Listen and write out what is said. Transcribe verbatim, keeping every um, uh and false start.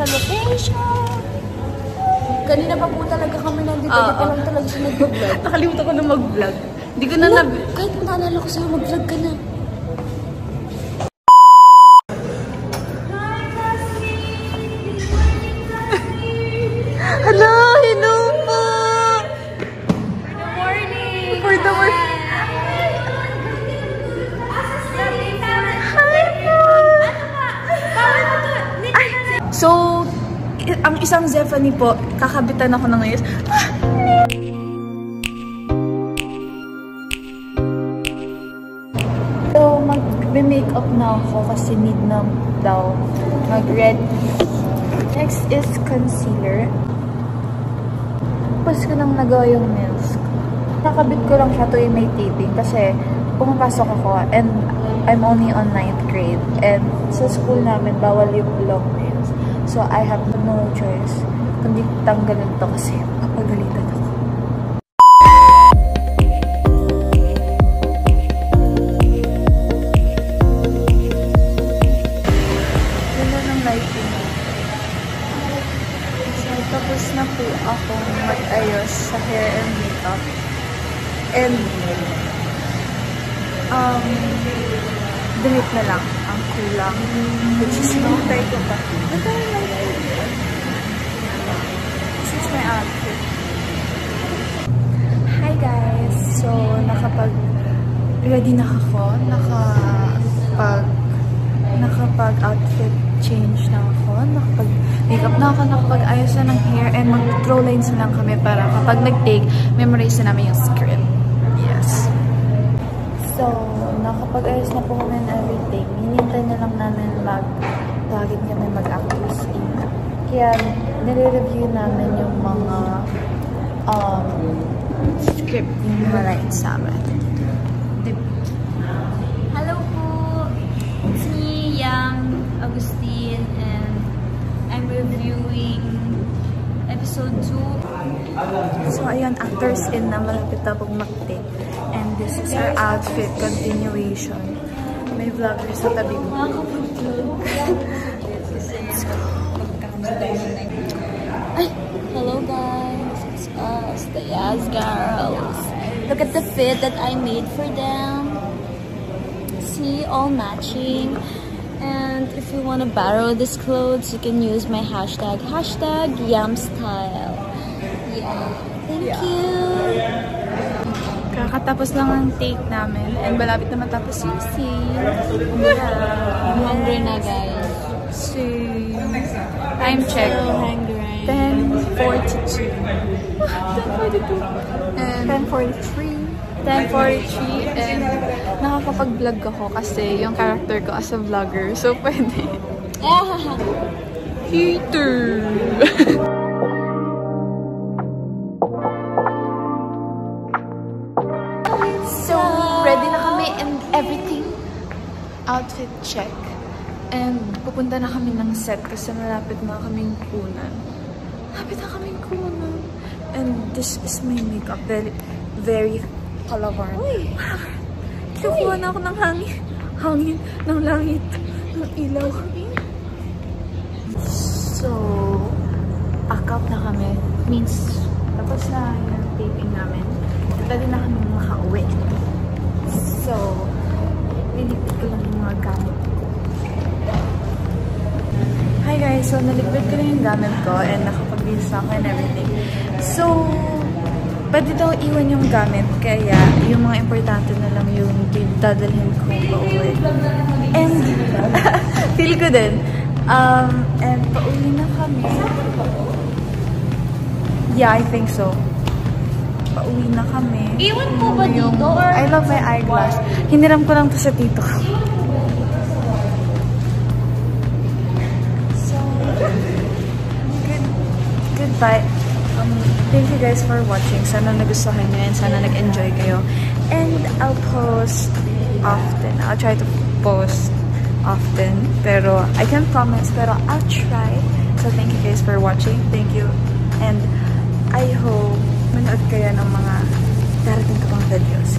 sa location. Kanina pa po talaga kami nandito. Hindi pa lang talaga siya nag-vlog. Nakalimutan ko na mag-vlog. Hindi ko na no, nab... Kahit kung naalala ko sa'yo, mag-vlog ka na. Hello! Hello po! For the morning! For the morning! Hi po! So, ang isang Zephanie po, kakabitan ako ng ngayos. So, mag-makeup na ako kasi need na daw mag-red. Next is concealer. Tapos ko nang nagawa yung nails ko. Nakabit ko lang siya tuwing may taping kasi pumapasok ako and I'm only on ninth grade. And sa school namin, bawal yung long nails. So, I have no choice kundi tanggalin to kasi kapagalitan ako. Ganda ng lighting. So, tapos na po ako mag-ayos sa hair and makeup. And, um, damit na lang ang kulang. Which is no type of that. But I like it. This is my outfit. Hi guys! So, nakapag-ready na ako. Nakapag... Nakapag-outfit change na ako. Nakapag-makeup na ako. Nakapag-ayos na ng hair. And mag-throw lines na lang kami para kapag nag-take, memorize na namin yung script. Yes. So, nakapag-ayos na po kami ng everything. Hinintay na lang namin mag-tagit kami mag-actors in. Kaya, nire-review namin yung mga um, script yung malayin sa amin. Hello po! It's me, Yang Agustin, and I'm reviewing episode two. So, ayun, actors in na malapit na pong mag-take. And this is our outfit continuation. May vlogger sa tabi mo. Ay! Hello guys! It's us, the Yas Girls. Look at the fit that I made for them. See? All matching. And if you want to borrow these clothes, you can use my hashtag, hashtag YamStyle. Yeah. Thank yeah. you! Kakatapos lang ang take namin and malapit na matapos yung scene. Yeah. I'm hungry na guys. So, time check. ten forty-two. ten forty-two. And ten forty-three. ten forty-three. And nakakapag-vlog ako kasi yung character ko as a vlogger. So, pwede. Heater! Outfit check. And pupunta na kami ng set kasi malapit na kaming kunan. Malapit na kaming kunan. And this is my makeup. Very, very palavar. Uy! Kinukuha na ako ng hangin. Hangin ng langit. Ng ilaw. So, pack up na kami. Means, tapos na yung taping namin. Pwede na kami makauwi. So, nilipid ko lang yung mga gamit ko. Hi guys! So, nalipid ko lang yung gamit ko and nakapag-bills ako and everything. So, pwede daw iwan yung gamit. Kaya, yung mga importante na lang yung dadalhin ko pauwi. And, feel ko din. Um, and, pauwi na kami. Yeah, I think so. Pauwi na kami. Iwan po ba dito? Or I love my eyeglass. Hiniram ko lang to sa tito. So, good, goodbye. Um, thank you guys for watching. Sana nagustuhan nyo and sana nag-enjoy kayo. And I'll post often. I'll try to post often. Pero I can't promise. Pero I'll try. So, thank you guys for watching. Thank you. And I hope manood kayo ng mga darating ko pang videos.